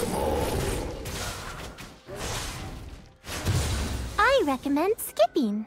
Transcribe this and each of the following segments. them all. I recommend skipping.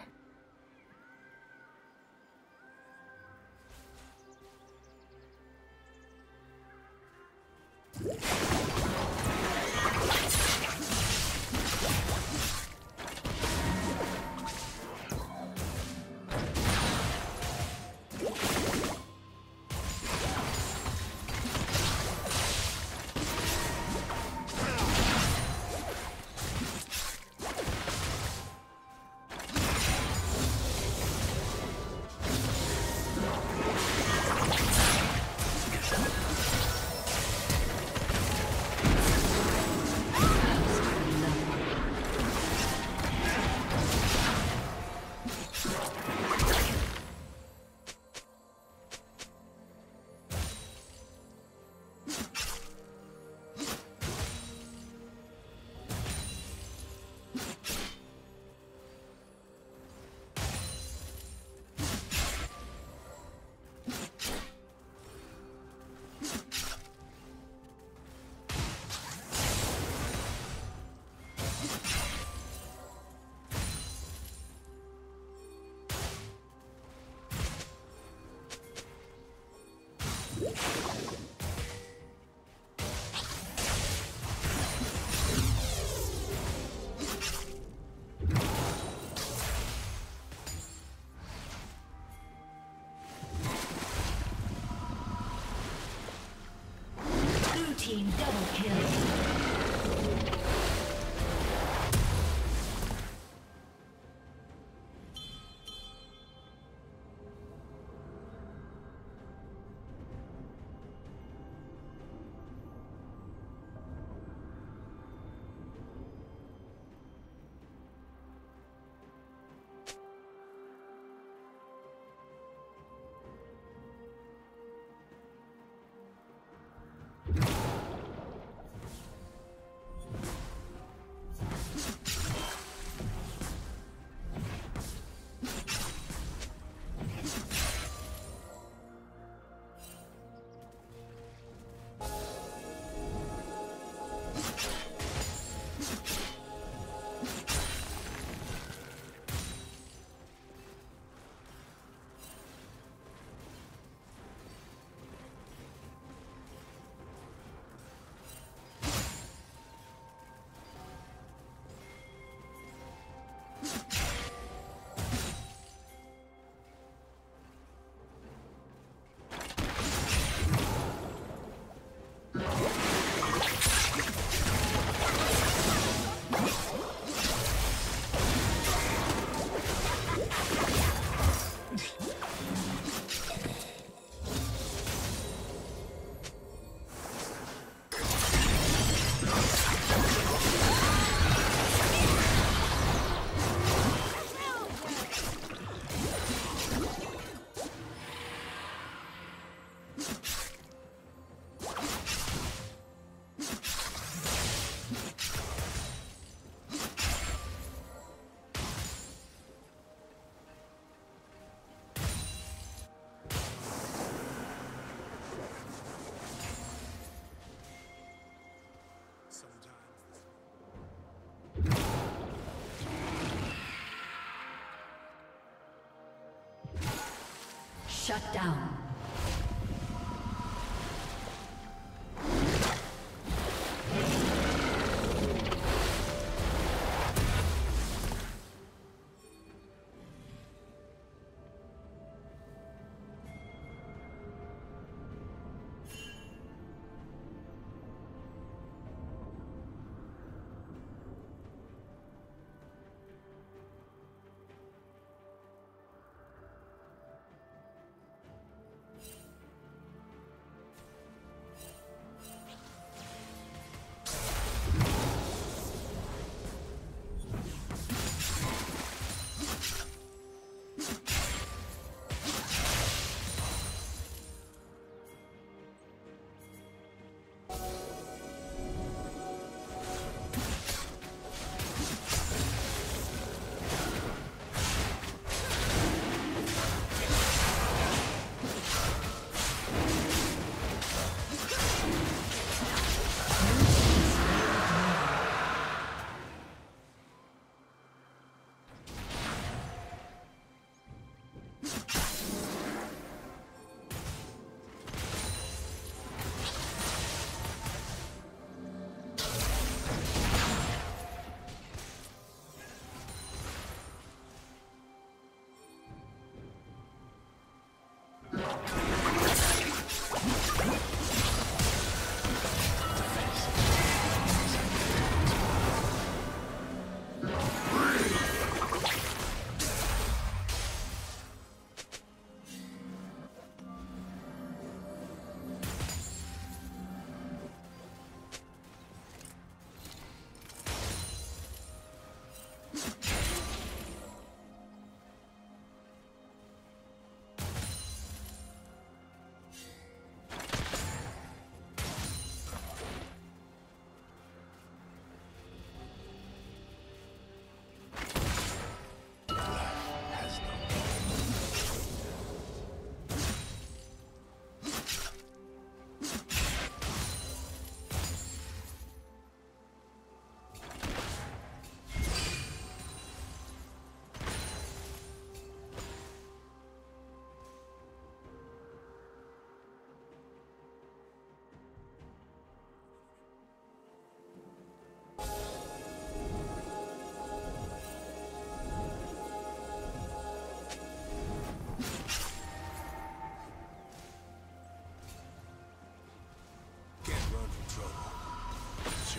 Double kill. Shut down.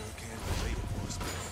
sure can relate for a spell.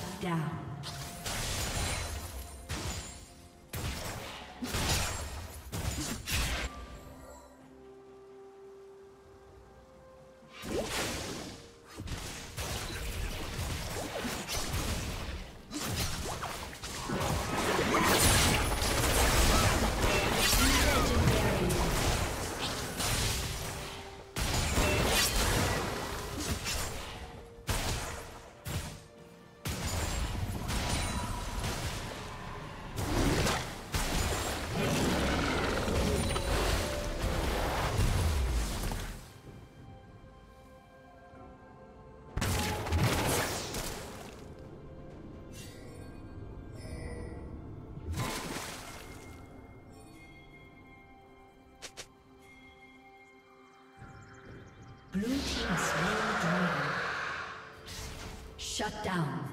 Shut down. Blue team slain dragon. Shut down.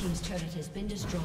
team's turret has been destroyed.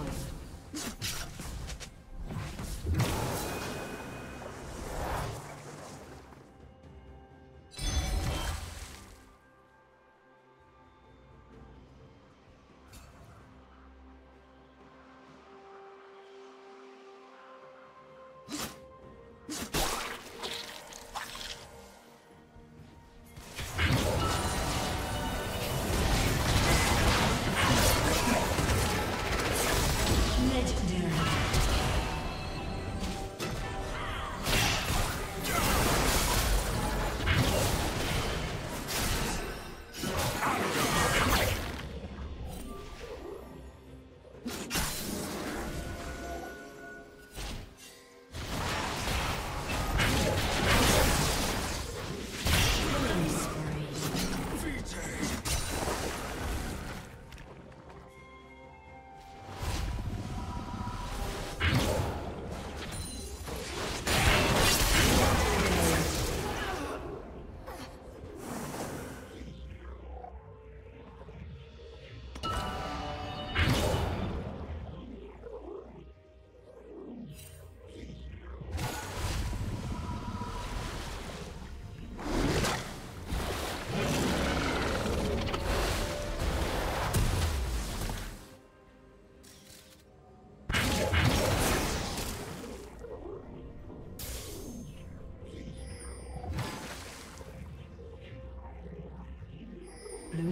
Blue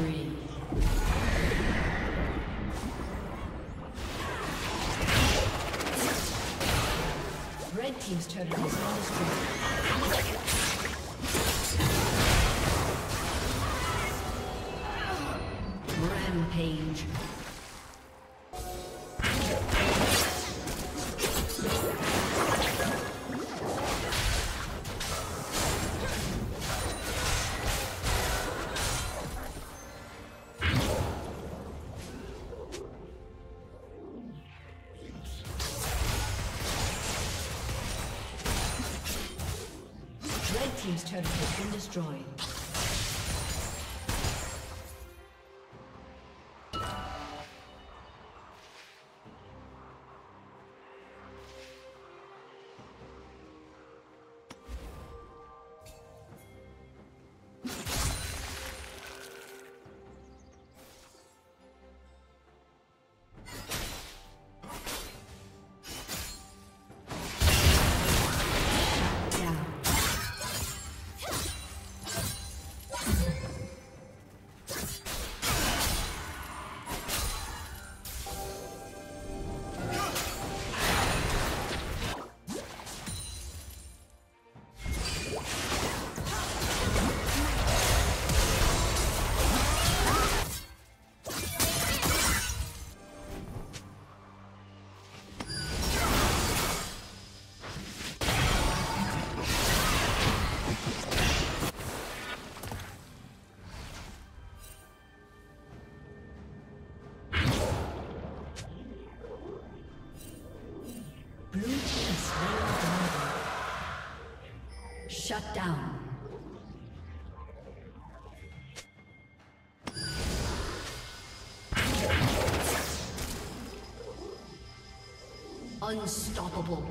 Team's turret has been destroyed. Rampage. Team's turret has been destroyed. Shut down. Unstoppable.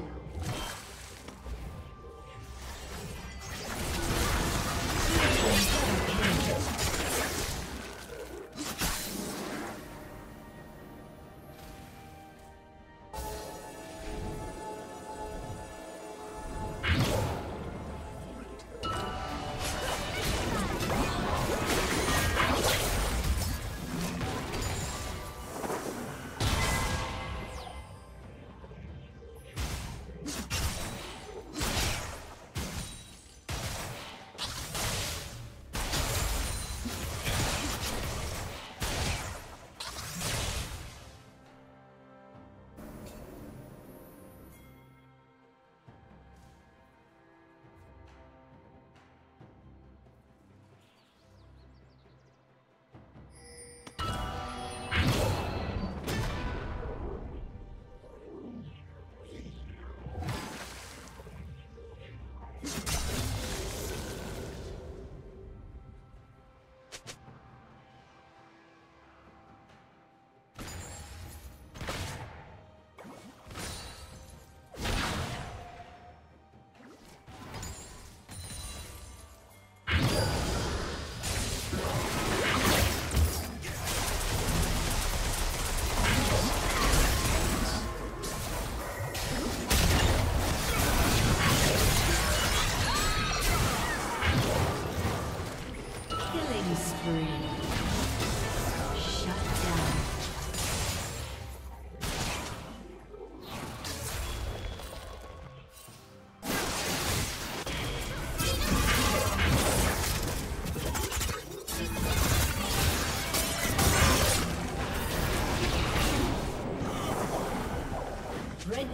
Red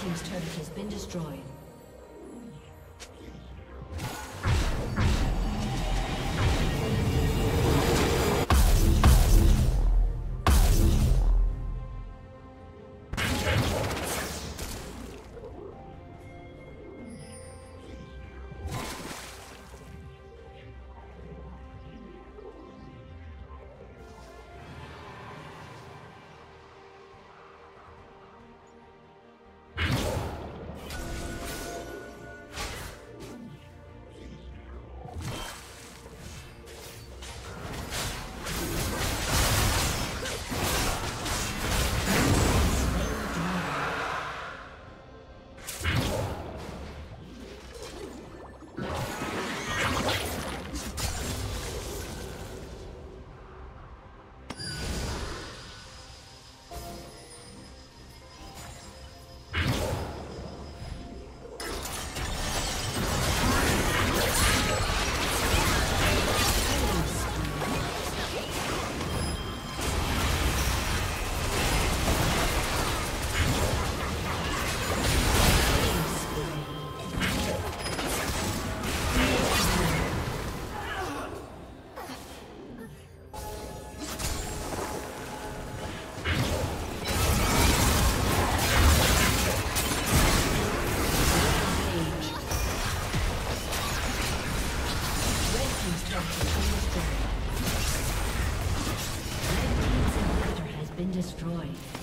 Team's turret has been destroyed. Destroyed.